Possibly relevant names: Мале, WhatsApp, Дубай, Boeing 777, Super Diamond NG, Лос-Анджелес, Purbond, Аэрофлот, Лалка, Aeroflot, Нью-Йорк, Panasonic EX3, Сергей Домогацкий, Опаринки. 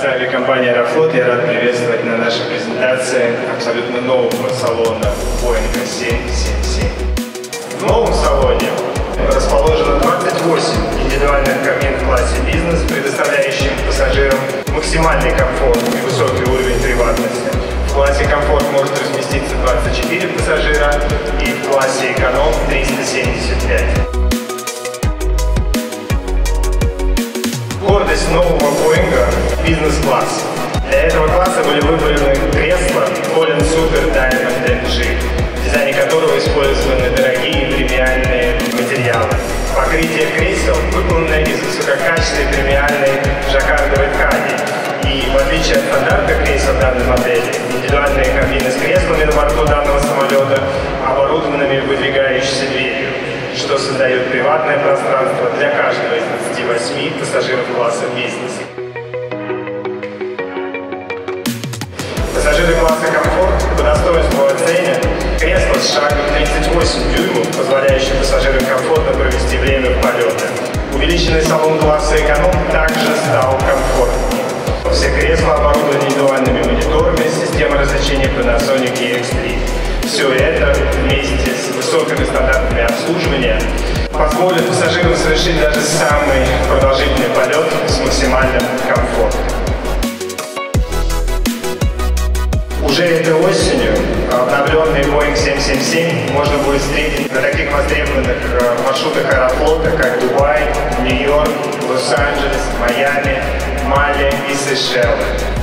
С авиакомпанией Аэрофлот я рад приветствовать на нашей презентации абсолютно нового салона Boeing 777. В новом салоне расположено 28 индивидуальных кабин в классе бизнес, предоставляющим пассажирам максимальный комфорт и высокий уровень приватности. В классе комфорт может разместиться 24 пассажира и в классе эконом 375. Гордость нового Боинга – бизнес-класс. Для этого класса были выбраны кресла Super Diamond NG, в дизайне которого использованы дорогие премиальные материалы. Покрытие кресел выполнено из высококачественной премиальной жаккардовой ткани. И в отличие от стандарта кресел данной модели, индивидуальные кабины с креслами на борту данного самолета оборудованными выдвигающейся дверью, что создает приватное пространство для каждого из 28 пассажиров класса бизнес. Пассажиры класса комфорт по достоинству оценят кресло с шагом 38 дюймов, позволяющее пассажирам комфортно провести время полета. Увеличенный салон класса эконом также стал комфортнее. Все кресла оборудованы индивидуальными мониторами, система развлечения Panasonic EX3. Все это вместе с высокими стандартами обслуживания позволит пассажирам совершить даже самый продолжительный полет с максимальным комфортом. Уже этой осенью обновленный Boeing 777 можно будет встретить на таких востребованных маршрутах Аэрофлота, как Дубай, Нью-Йорк, Лос-Анджелес, Майами, Мале и Сейшелы.